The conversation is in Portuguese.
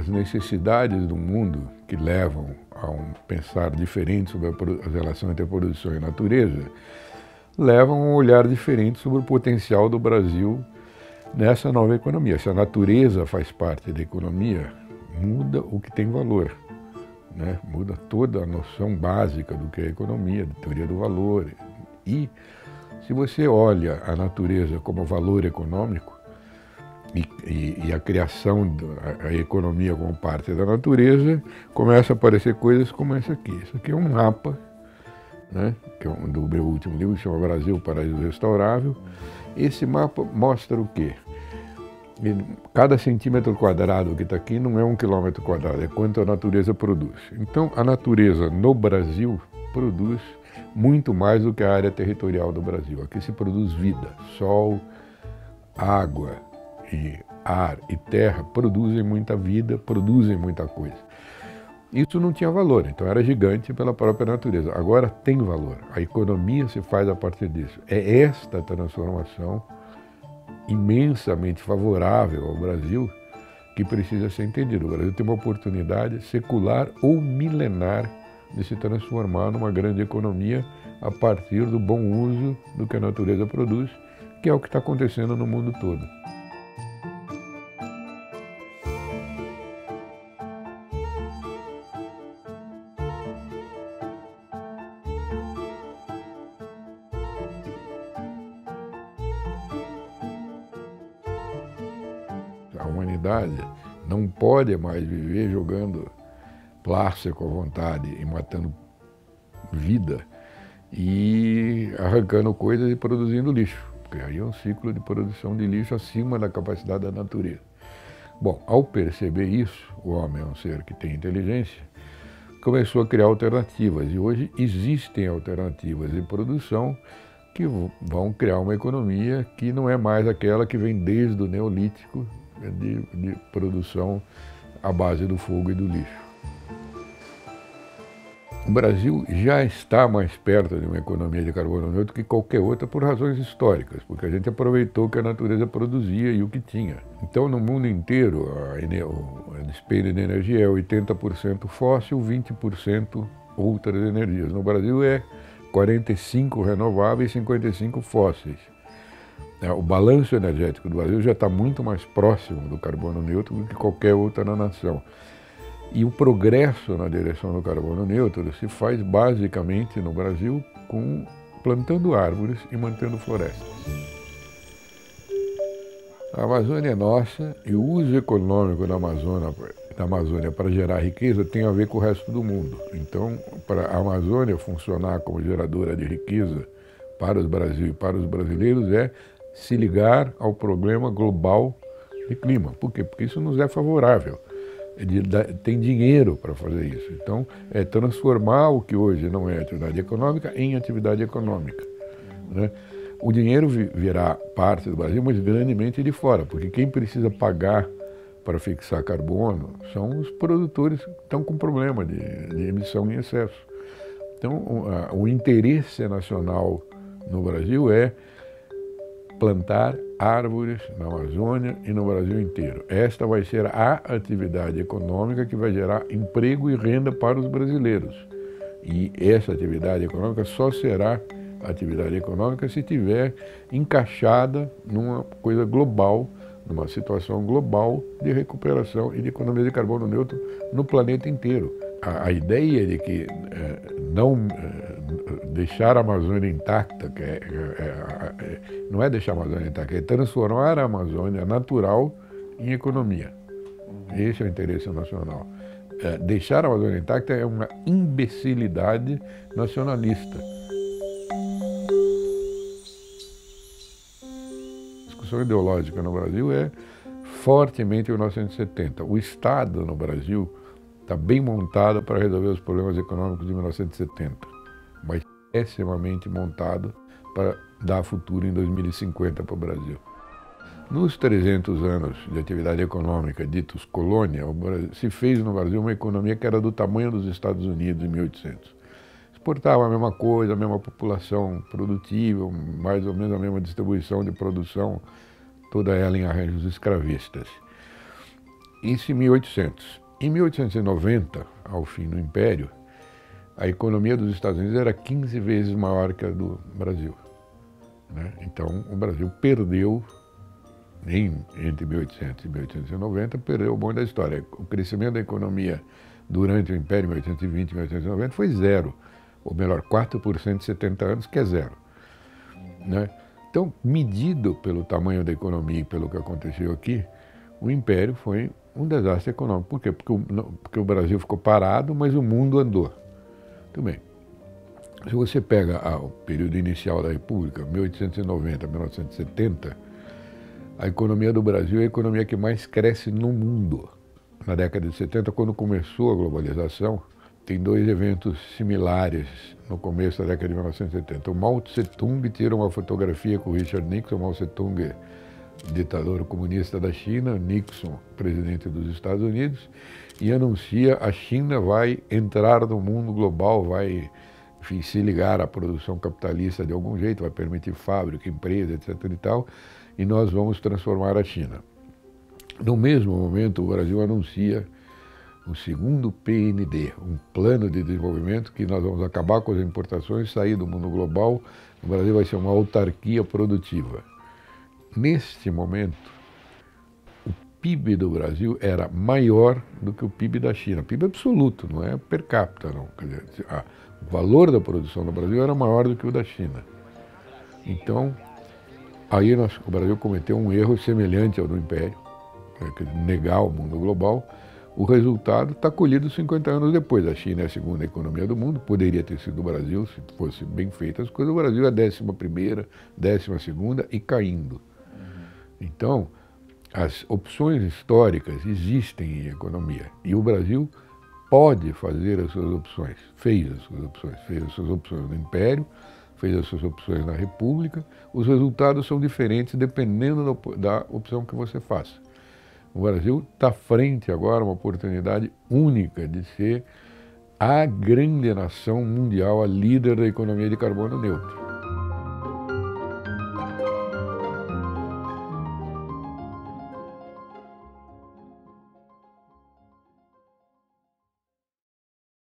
as necessidades do mundo que levam a um pensar diferente sobre a relação entre a produção e a natureza, levam a um olhar diferente sobre o potencial do Brasil nessa nova economia. Se a natureza faz parte da economia, muda o que tem valor, né? Muda toda a noção básica do que é economia, da teoria do valor. E se você olha a natureza como valor econômico, e a criação da economia como parte da natureza, começa a aparecer coisas como essa aqui. Isso aqui é um mapa, né, que é do meu último livro, que se chama Brasil, Paraíso Restaurável. Esse mapa mostra o quê? Cada centímetro quadrado que está aqui não é um quilômetro quadrado, é quanto a natureza produz. Então, a natureza no Brasil produz muito mais do que a área territorial do Brasil. Aqui se produz vida, sol, água, e ar e terra produzem muita vida, produzem muita coisa. Isso não tinha valor, então era gigante pela própria natureza. Agora tem valor, a economia se faz a partir disso. É esta transformação imensamente favorável ao Brasil que precisa ser entendida. O Brasil tem uma oportunidade secular ou milenar de se transformar numa grande economia a partir do bom uso do que a natureza produz, que é o que está acontecendo no mundo todo. A humanidade não pode mais viver jogando plástico à vontade e matando vida e arrancando coisas e produzindo lixo, porque aí é um ciclo de produção de lixo acima da capacidade da natureza. Bom, ao perceber isso, o homem é um ser que tem inteligência, começou a criar alternativas e hoje existem alternativas de produção que vão criar uma economia que não é mais aquela que vem desde o Neolítico, de produção à base do fogo e do lixo. O Brasil já está mais perto de uma economia de carbono neutro que qualquer outra por razões históricas, porque a gente aproveitou o que a natureza produzia e o que tinha. Então, no mundo inteiro, o despende de energia é 80% fóssil, 20% outras energias. No Brasil é 45% renováveis e 55% fósseis. O balanço energético do Brasil já está muito mais próximo do carbono neutro do que qualquer outra na nação. E o progresso na direção do carbono neutro se faz basicamente no Brasil com plantando árvores e mantendo florestas. A Amazônia é nossa e o uso econômico da Amazônia para gerar riqueza tem a ver com o resto do mundo. Então, para a Amazônia funcionar como geradora de riqueza para o Brasil e para os brasileiros é se ligar ao problema global de clima. Por quê? Porque isso nos é favorável. Tem dinheiro para fazer isso. Então, é transformar o que hoje não é atividade econômica em atividade econômica, né? O dinheiro virá parte do Brasil, mas grandemente de fora, porque quem precisa pagar para fixar carbono são os produtores que estão com problema de emissão em excesso. Então, o interesse nacional no Brasil é plantar árvores na Amazônia e no Brasil inteiro. Esta vai ser a atividade econômica que vai gerar emprego e renda para os brasileiros. E essa atividade econômica só será atividade econômica se estiver encaixada numa coisa global, numa situação global de recuperação e de economia de carbono neutro no planeta inteiro. A ideia de que deixar a Amazônia intacta, que não é deixar a Amazônia intacta, é transformar a Amazônia natural em economia. Esse é o interesse nacional. Deixar a Amazônia intacta é uma imbecilidade nacionalista. A discussão ideológica no Brasil é fortemente em 1970. O Estado no Brasil está bem montado para resolver os problemas econômicos de 1970, mas pessimamente montado para dar futuro em 2050 para o Brasil. Nos 300 anos de atividade econômica, ditos colônia, se fez no Brasil uma economia que era do tamanho dos Estados Unidos em 1800. Exportava a mesma coisa, a mesma população produtiva, mais ou menos a mesma distribuição de produção, toda ela em arranjos escravistas. Isso em 1800. Em 1890, ao fim do Império, a economia dos Estados Unidos era 15 vezes maior que a do Brasil, né? Então, o Brasil perdeu, entre 1800 e 1890, perdeu o bonde da história. O crescimento da economia durante o Império, 1820 e 1890, foi zero. Ou melhor, 4% de 70 anos, que é zero, né? Então, medido pelo tamanho da economia e pelo que aconteceu aqui, o Império foi um desastre econômico. Por quê? Porque o Brasil ficou parado, mas o mundo andou. Muito bem. Se você pega o período inicial da República, 1890 a 1970, a economia do Brasil é a economia que mais cresce no mundo. Na década de 70, quando começou a globalização, tem dois eventos similares no começo da década de 1970. O Mao Tse-tung tira uma fotografia com o Richard Nixon. Mao Tse-tung, ditador comunista da China, Nixon, presidente dos Estados Unidos, e anuncia: a China vai entrar no mundo global, vai, enfim, se ligar à produção capitalista de algum jeito, vai permitir fábrica, empresa, etc. e tal, e nós vamos transformar a China. No mesmo momento, o Brasil anuncia o segundo PND, um plano de desenvolvimento que nós vamos acabar com as importações, sair do mundo global, o Brasil vai ser uma autarquia produtiva. Neste momento, o PIB do Brasil era maior do que o PIB da China. PIB absoluto, não é per capita, não. Quer dizer, o valor da produção no Brasil era maior do que o da China. Então, aí o Brasil cometeu um erro semelhante ao do Império, quer dizer, negar o mundo global. O resultado está colhido 50 anos depois. A China é a segunda economia do mundo, poderia ter sido o Brasil, se fosse bem feita as coisas. O Brasil é a 11ª, 12ª e caindo. Então, as opções históricas existem em economia e o Brasil pode fazer as suas opções, fez as suas opções no Império, fez as suas opções na República. Os resultados são diferentes dependendo da opção que você faça. O Brasil está à frente agora, uma oportunidade única de ser a grande nação mundial, a líder da economia de carbono neutro.